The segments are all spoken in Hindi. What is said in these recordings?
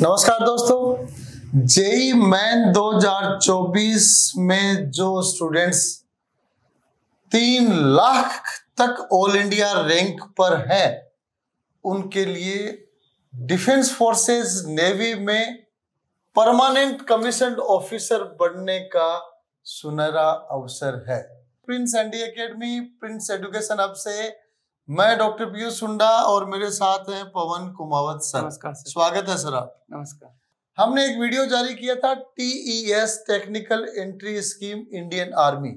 नमस्कार दोस्तों, जेईई मेन 2024 में जो स्टूडेंट्स 3 लाख तक ऑल इंडिया रैंक पर है उनके लिए डिफेंस फोर्सेस नेवी में परमानेंट कमीशन्ड ऑफिसर बनने का सुनहरा अवसर है। Prince ND academy, Prince education आपसे मैं डॉक्टर पीयूष सुंडा और मेरे साथ हैं पवन कुमावत सर। नमस्कार सर, स्वागत है सर आप। नमस्कार। हमने एक वीडियो जारी किया था TES technical entry scheme Indian army,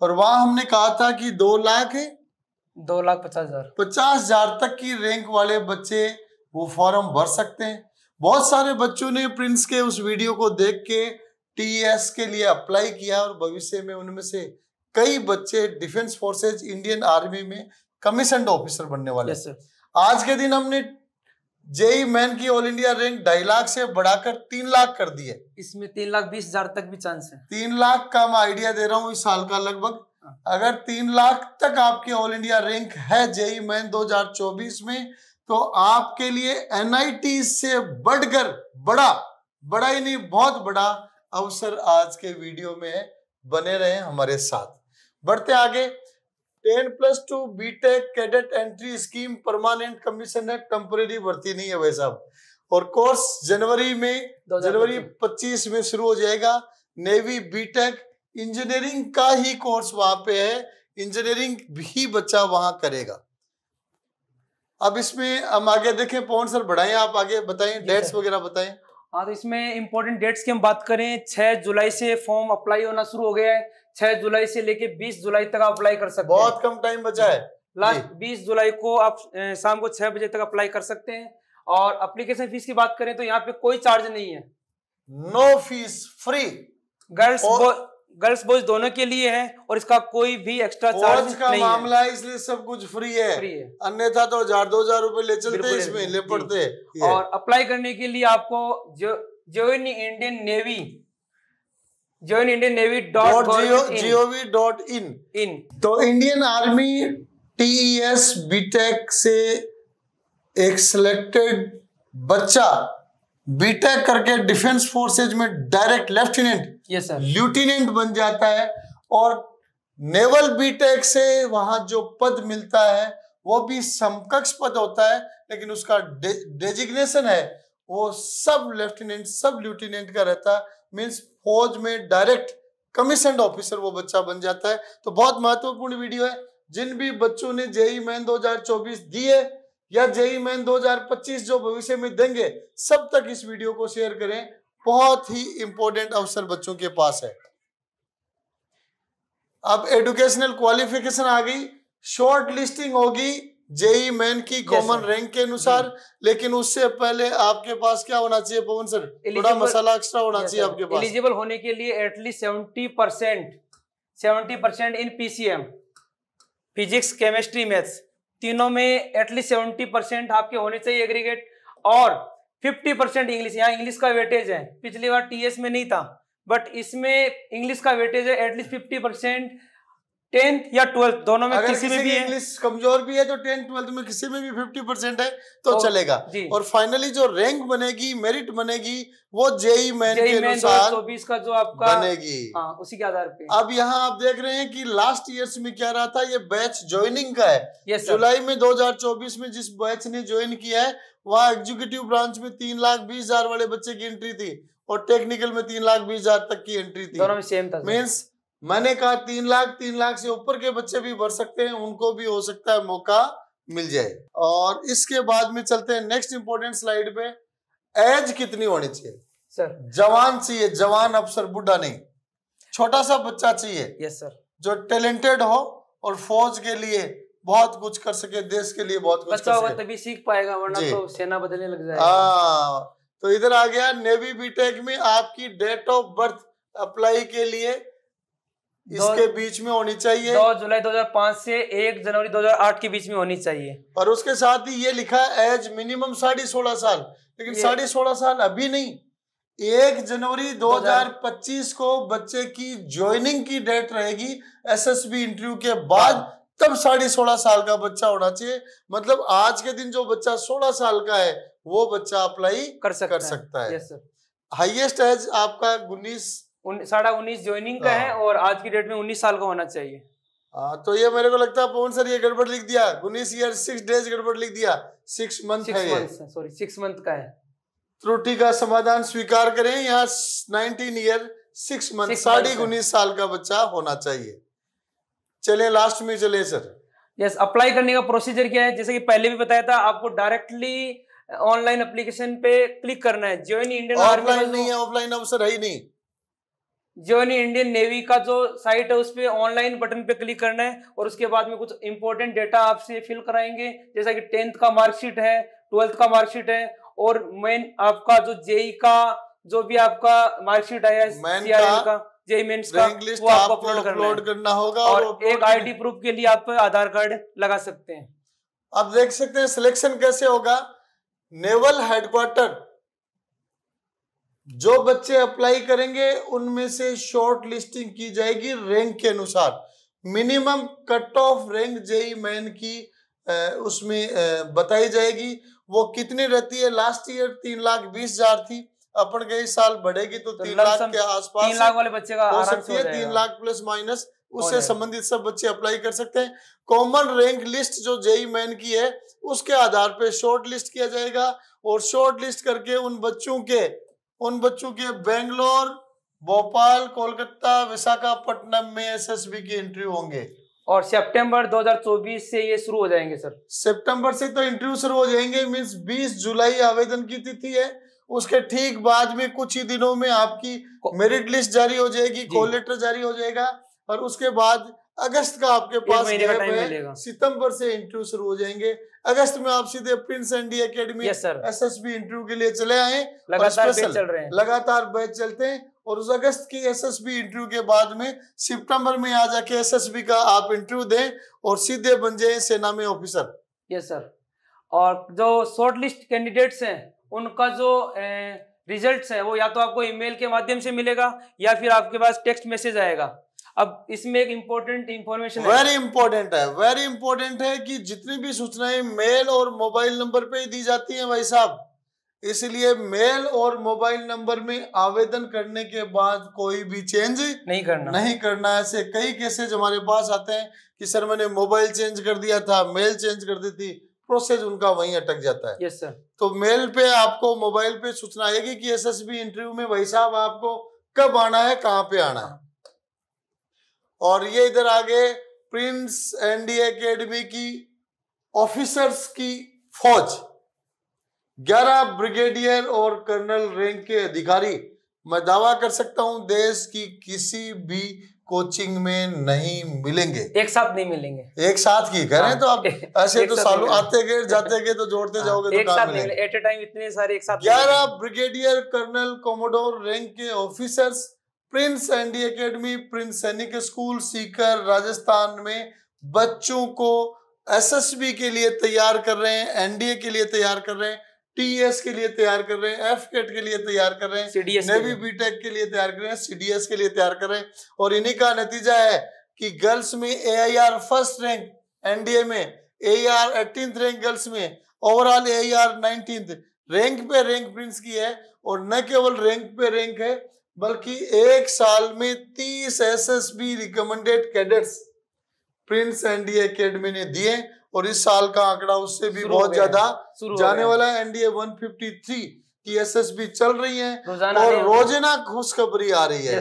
और वहां हमने कहा था कि 2,50,000 तक की रैंक वाले बच्चे वो फॉर्म भर सकते हैं। बहुत सारे बच्चों ने प्रिंस के उस वीडियो को देख के टीईएस के लिए अप्लाई किया और भविष्य में उनमें से कई बच्चे डिफेंस फोर्सेज इंडियन आर्मी में कमीशन्ड ऑफिसर बनने वाले। yes, आज के दिन हमने जेईई मेन की ऑल इंडिया रैंक 2.5 लाख से बढ़ाकर 3 लाख कर दी है। इसमें 3,20,000 तक भी चांस है। 3 लाख का मैं आइडिया दे रहा हूँ इस साल का लगभग। अगर 3 लाख तक आपकी ऑल इंडिया रैंक है जेईई मेन 2024 में, तो आपके लिए एनआईटी से बढ़कर बड़ा ही नहीं बहुत बड़ा अवसर आज के वीडियो में है। बने रहे हमारे साथ। बढ़ते आगे, 10+2 BTech cadet entry scheme permanent commission है, टेम्परेरी भर्ती नहीं है भाई साहब, और कोर्स जनवरी 25 में शुरू हो जाएगा। नेवी बीटेक इंजीनियरिंग का ही कोर्स वहां पे है, इंजीनियरिंग भी बच्चा वहां करेगा। अब इसमें हम आगे देखें, पवन सर बढ़ाएं आप, आगे बताएं डेट्स वगैरह बताएं। हाँ, तो इसमें इम्पोर्टेंट डेट्स की हम बात करें, 6 जुलाई से फॉर्म अप्लाई होना शुरू हो गया है। 6 जुलाई से लेके 20 जुलाई तक आप अप्लाई कर सकते हैं। बहुत कम टाइम बचा है। लास्ट 20 जुलाई को आप शाम को 6 बजे तक अप्लाई कर सकते हैं। और अप्लीकेशन फीस की बात करें तो यहाँ पे कोई चार्ज नहीं है, no fees, free. Girls boys दोनों के लिए है और इसका कोई भी एक्स्ट्रा चार्ज का नहीं मामला है, इसलिए सब कुछ फ्री है, अन्यथा तो 1,000-2,000 रुपए ले चलते इसमें ले पड़ते। और अप्लाई करने के लिए आपको join indian navy.gov.in। तो इंडियन आर्मी टीईएस बीटेक से एक सिलेक्टेड बच्चा बीटेक करके डिफेंस फोर्सेज में डायरेक्ट लेफ्टिनेंट बन जाता है, और नेवल बीटेक से वहां जो पद मिलता है वो भी समकक्ष पद होता है, लेकिन उसका डेजिग्नेशन है वो सब लेफ्टिनेंट का रहता है। मीन्स फौज में डायरेक्ट कमीशन्ड ऑफिसर वो बच्चा बन जाता है। तो बहुत महत्वपूर्ण वीडियो है। जिन भी बच्चों ने जेईई मेन 2024 दी है या जेईई मेन 2025 जो भविष्य में देंगे, सब तक इस वीडियो को शेयर करें। बहुत ही इंपॉर्टेंट अवसर बच्चों के पास है। अब एजुकेशनल क्वालिफिकेशन आ गई, शॉर्ट लिस्टिंग होगी जेईई मेन की कॉमन रैंक के अनुसार, लेकिन उससे पहले आपके पास क्या होना चाहिए पवन सर? थोड़ा मसाला एक्स्ट्रा होना चाहिए आपके पास। एलिजिबल होने के लिए at least 70% in PCM, physics, chemistry, maths, तीनों में एटलीस्ट 70% आपके होने चाहिए एग्रीगेट, और 50% इंग्लिश। यहाँ इंग्लिश का वेटेज है, पिछली बार टीएस में नहीं था बट इसमें इंग्लिश का वेटेज है एटलीस्ट 50%। 10th या 12th दोनों में किसी में भी इंग्लिश कमजोर भी है तो 10th 12th में किसी में भी 50% है तो चलेगा। और फाइनली जो रैंक बनेगी, मेरिट बनेगी, वो जेईई मेन के अनुसार 2024 का जो आपका बनेगी, हाँ, उसी के आधार पे। अब यहाँ आप देख रहे हैं कि लास्ट ईयर्स में क्या रहा था। ये बैच ज्वाइनिंग का है। जुलाई में 2024 में जिस बैच ने ज्वाइन किया है वहाँ एग्जीक्यूटिव ब्रांच में 3,20,000 वाले बच्चे की एंट्री थी और टेक्निकल में 3,20,000 तक की एंट्री थी। दोनों में सेम था। मीन्स मैंने कहा 3 लाख से ऊपर के बच्चे भी भर सकते हैं, उनको भी हो सकता है मौका मिल जाए। और इसके बाद में चलते हैं नेक्स्ट इंपोर्टेंट स्लाइड पे। एज कितनी होनी चाहिए सर? जवान चाहिए, जवान अफसर, बूढ़ा नहीं, छोटा सा बच्चा चाहिए। यस सर, जो टैलेंटेड हो और फौज के लिए बहुत कुछ कर सके, देश के लिए बहुत कुछ बच्चा होगा तभी सीख पाएगा, वरना तो सेना बदलने लग जाएगा। हाँ, तो इधर आ गया नेवी बीटेक में आपकी डेट ऑफ बर्थ अप्लाई के लिए इसके बीच में होनी चाहिए। 2 जुलाई 2005 से 1 जनवरी 2008 के बीच में होनी चाहिए। और उसके साथ ही ये लिखा है एज मिनिमम 16.5 साल, लेकिन 16.5 साल अभी नहीं, 1 जनवरी 2025 को बच्चे की ज्वाइनिंग की डेट रहेगी एसएसबी इंटरव्यू के बाद, तब 16.5 साल का बच्चा होना चाहिए। मतलब आज के दिन जो बच्चा 16 साल का है वो बच्चा अप्लाई कर सकता है। Yes sir. हाईएस्ट एज आपका 19 साढ़ा 19 ज्वाइनिंग का है और आज की डेट में 19 साल का होना चाहिए। तो ये मेरे को लगता है पवन सर ये गड़बड़ लिख दिया, 19 ईयर 6 डेज गड़बड़ लिख दिया, 6 मंथ है, सॉरी 6 मंथ का है। त्रुटि का समाधान स्वीकार करें, यहाँ 19 ईयर 6 मंथ साढ़े 19 साल का बच्चा होना चाहिए। चले लास्ट में चले सर। यस, अप्लाई करने का प्रोसीजर क्या है? जैसे कि पहले भी बताया था, आपको डायरेक्टली ऑनलाइन एप्लीकेशन पे क्लिक करना है। ज्वाइन इंडियन आर्मी नहीं है, ऑफलाइन ऑप्शन है ही नहीं। ज्वाइन इंडियन नेवी का जो साइट है उस पर ऑनलाइन बटन पे क्लिक करना है और उसके बाद में कुछ इंपॉर्टेंट डेटा आपसे फिल कराएंगे, जैसा कि 10th का मार्कशीट है, 12th का मार्कशीट है और मेन आपका जो जेई का जो भी आपका मार्कशीट आया है जेई मेंस का, वो आपको अपलोड करना होगा और एक आईडी प्रूफ के लिए आप आधार कार्ड लगा सकते हैं। आप देख सकते हैं सिलेक्शन कैसे होगा। नेवल हेडक्वार्टर जो बच्चे अप्लाई करेंगे उनमें से शॉर्ट लिस्टिंग की जाएगी रैंक के अनुसार। Minimum cut off rank JEE main की उसमें बताई जाएगी। वो कितनी रहती है? लास्ट ईयर 3,20,000 थी, अपन कई साल बढ़ेगी तो 3 लाख के आसपास 3 लाख वाले बच्चे का हो सकती है, 3 लाख प्लस माइनस, उससे संबंधित सब बच्चे अप्लाई कर सकते हैं। कॉमन रैंक लिस्ट जो जेई मेन की है उसके आधार पे शॉर्ट लिस्ट किया जाएगा और शॉर्ट लिस्ट करके उन बच्चों के बेंगलोर, भोपाल, कोलकाता, विशाखापट्टनम में एसएसबी के इंटरव्यू होंगे और सितंबर 2024 से ये शुरू हो जाएंगे सर। सितंबर से तो इंटरव्यू शुरू हो जाएंगे, मींस 20 जुलाई आवेदन की तिथि है, उसके ठीक बाद में कुछ ही दिनों में आपकी मेरिट लिस्ट जारी हो जाएगी, कॉल लेटर जारी हो जाएगा और उसके बाद अगस्त का आपके पास गैप है। सितंबर से इंटरव्यू शुरू हो जाएंगे, अगस्त में आप सीधे Prince ND academy SSB interview के लिए चले आए, लगातार बैच चलते हैं और उस अगस्त की एसएसबी इंटरव्यू के बाद में सितंबर में आ जाके एसएसबी का आप इंटरव्यू दें और सीधे बन जाए सेना में ऑफिसर। Yes sir. और जो शॉर्ट लिस्ट कैंडिडेट्स हैं उनका जो रिजल्ट है वो या तो आपको ईमेल के माध्यम से मिलेगा या फिर आपके पास टेक्स्ट मैसेज आएगा। अब इसमें एक इम्पोर्टेंट इंफॉर्मेशन वेरी इम्पोर्टेंट है कि जितनी भी सूचनाएं मेल और मोबाइल नंबर पे दी जाती हैं भाई साहब, इसलिए मेल और मोबाइल नंबर में आवेदन करने के बाद कोई भी चेंज नहीं करना। ऐसे कई केसेज हमारे पास आते हैं कि सर मैंने मोबाइल चेंज कर दिया था, मेल चेंज कर दी थी, प्रोसेस उनका वहीं अटक जाता है। Yes sir. तो मेल पे आपको, मोबाइल पे सूचना आएगी कि एसएसबी इंटरव्यू में भाई साहब आपको कब आना है, कहाँ पे आना है। और ये इधर आगे प्रिंस एनडीए एकेडमी की ऑफिसर्स की फौज 11 ब्रिगेडियर और कर्नल रैंक के अधिकारी, मैं दावा कर सकता हूं देश की किसी भी कोचिंग में नहीं मिलेंगे। एक साथ की करें तो आप ऐसे तो सालों आते गए जाते गए तो जोड़ते जाओगे तो काम मिलेंगे। एट ए टाइम इतने सारे एक साथ 11 ब्रिगेडियर, कर्नल, कोमोडोर रैंक के officers Prince ND academy, Prince Sainik school, Sikar, Rajasthan में बच्चों को एसएसबी के लिए तैयार कर रहे हैं, एनडीए के लिए तैयार कर रहे हैं, टीएस के लिए तैयार कर रहे हैं, एफकेट के लिए तैयार कर रहे हैं, सीडीएस नेवी बीटेक के लिए तैयार कर रहे हैं, सीडीएस के लिए तैयार कर रहे हैं और इन्हीं का नतीजा है कि गर्ल्स में एआईआर फर्स्ट रैंक एनडीए में, एआईआर 18th रैंक गर्ल्स में, ओवरऑल एआईआर 19th रैंक पे रैंक प्रिंस की है और न केवल रैंक पे रैंक है बल्कि एक साल में 30 SSB recommended cadets Prince NDA academy ने दिए और इस साल का आंकड़ा उससे भी बहुत ज्यादा जाने वाला है। एनडीए 153 की एसएसबी चल रही है और रोजाना खुशखबरी आ रही है।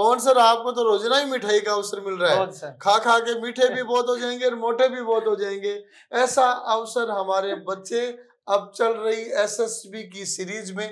पवन सर आपको तो रोजाना ही मिठाई का अवसर मिल रहा है, खा खा के मीठे भी बहुत हो जाएंगे और मोटे भी बहुत हो जाएंगे। ऐसा अवसर हमारे बच्चे अब चल रही एसएसबी की सीरीज में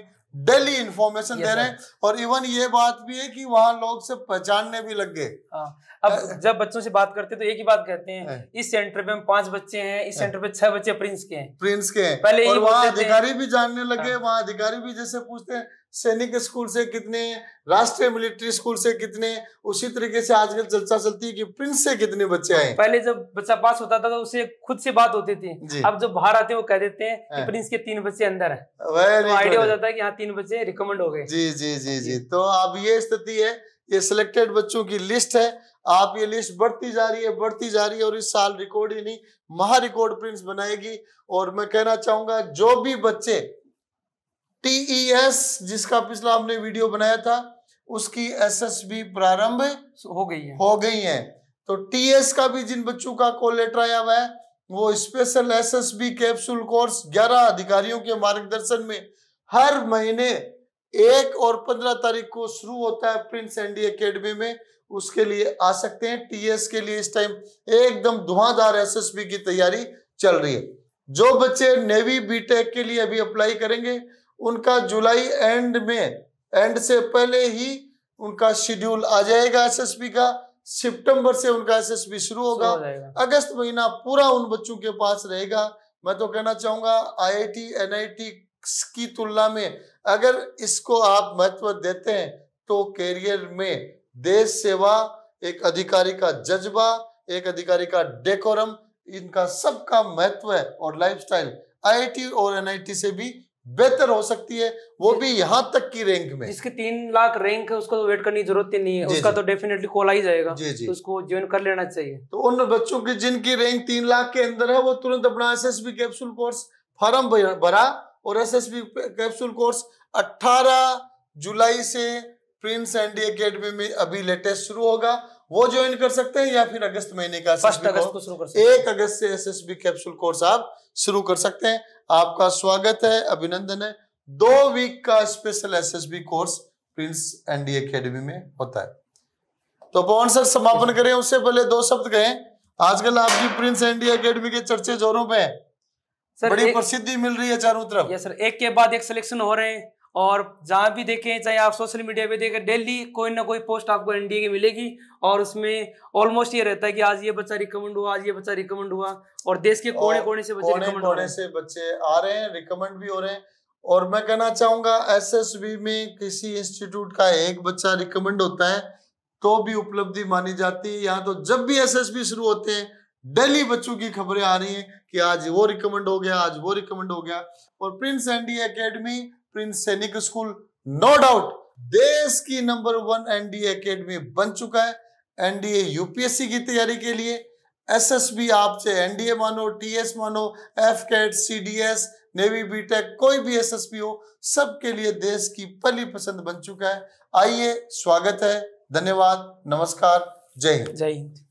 डेली इंफॉर्मेशन दे रहे हैं और इवन ये बात भी है कि वहाँ लोग से पहचानने भी लग गए। अब जब बच्चों से बात करते हैं तो एक ही बात कहते हैं, इस सेंटर पे हम 5 बच्चे हैं, इस सेंटर पे 6 बच्चे प्रिंस के हैं। पहले और वहाँ अधिकारी भी जानने लगे, वहाँ अधिकारी भी जैसे पूछते हैं सैनिक स्कूल से कितने, राष्ट्रीय मिलिट्री स्कूल से कितने, उसी तरीके से आजकल चर्चा चलती है कि प्रिंस से कितने बच्चे आए। पहले जब बच्चा पास होता था तो उसे खुद से बात होती थी, अब जब बाहर आते हैं वो कह देते हैं कि प्रिंस के 3 बच्चे अंदर है, तो आइडिया हो जाता है कि हाँ 3 बच्चे रिकमेंड हो गए। जी जी जी जी। तो अब ये स्थिति है, ये सिलेक्टेड बच्चों की लिस्ट है। आप ये लिस्ट बढ़ती जा रही है और इस साल रिकॉर्ड ही नहीं महा रिकॉर्ड प्रिंस बनाएगी। और मैं कहना चाहूंगा जो भी बच्चे टीईएस जिसका पिछला हमने वीडियो बनाया था उसकी एसएसबी प्रारंभ हो गई है तो टीएस का भी जिन बच्चों का कॉल लेटर आया हुआ है वो स्पेशल एसएसबी कैप्सूल कोर्स 11 अधिकारियों के मार्गदर्शन में हर महीने 1 और 15 तारीख को शुरू होता है प्रिंस एनडी एकेडमी में। उसके लिए आ सकते हैं। टीएस के लिए इस टाइम एकदम धुआंधार एसएसबी की तैयारी चल रही है। जो बच्चे नेवी बीटेक के लिए अभी अप्लाई करेंगे उनका जुलाई एंड से पहले ही उनका शेड्यूल आ जाएगा एसएसबी का। सितंबर से उनका एसएसबी शुरू होगा, अगस्त महीना पूरा उन बच्चों के पास रहेगा। मैं तो कहना चाहूंगा आईआईटी एनआईटी की तुलना में अगर इसको आप महत्व देते हैं तो कैरियर में देश सेवा, एक अधिकारी का जज्बा, एक अधिकारी का डेकोरम, इनका सबका महत्व है और लाइफस्टाइल आईआईटी और एनआईटी से भी बेहतर हो सकती है, वो भी यहाँ तक की रैंक में। जिसकी 3 लाख रैंक है उसको तो वेट करने की जरूरत ही नहीं है, उसका तो डेफिनेटली कॉल आ ही जाएगा, तो उसको ज्वाइन कर लेना चाहिए। तो उन बच्चों की जिनकी रैंक 3 लाख के अंदर है वो तुरंत अपना एसएसबी कैप्सूल कोर्स फॉर्म भरा और एसएसबी कैप्सूल कोर्स 18 जुलाई से प्रिंस एनडी एकेडमी में अभी लेटेस्ट शुरू होगा, वो ज्वाइन कर सकते हैं या फिर अगस्त महीने का 1 अगस्त को शुरू कर सकते हैं। 1 अगस्त से एसएसबी कैप्सूल कोर्स आप शुरू कर सकते हैं। आपका स्वागत है, अभिनंदन है। 2 वीक का special SSB course Prince ND academy में होता है। तो पवन सर समापन करें उससे पहले 2 शब्द कहें। आजकल आपकी प्रिंस एनडी एकेडमी के चर्चे जोरों पे है सर, बड़ी प्रसिद्धि मिल रही है चारों तरफ। यस सर, एक के बाद एक सिलेक्शन हो रहे हैं और जहाँ भी देखें, चाहे आप सोशल मीडिया पे देखें, डेली कोई ना कोई पोस्ट आपको एनडीए की मिलेगी और उसमें ऑलमोस्ट ये रहता है कि आज ये बच्चा रिकमेंड हुआ, आज ये बच्चा रिकमेंड हुआ और देश के कोने कोने से बच्चे आ रहे हैं, रिकमेंड भी हो रहे हैं। और मैं कहना चाहूंगा एसएसबी में किसी इंस्टीट्यूट का एक बच्चा रिकमेंड होता है तो भी उपलब्धि मानी जाती है। यहाँ तो जब भी एसएसबी शुरू होते हैं डेली बच्चों की खबरें आ रही है कि आज वो रिकमेंड हो गया, आज वो रिकमेंड हो गया। और Prince NDA academy, Prince Sainik school, no doubt देश की नंबर 1 एनडीए एकेडमी बन चुका है। एनडीए यूपीएससी की तैयारी के लिए एसएसबी आप चाहे एनडीए मानो, टीएस मानो, एफकेट, सीडीएस, नेवी बीटेक, कोई भी एसएसबी हो, सबके लिए देश की पहली पसंद बन चुका है। आइए, स्वागत है, धन्यवाद, नमस्कार, जय हिंद।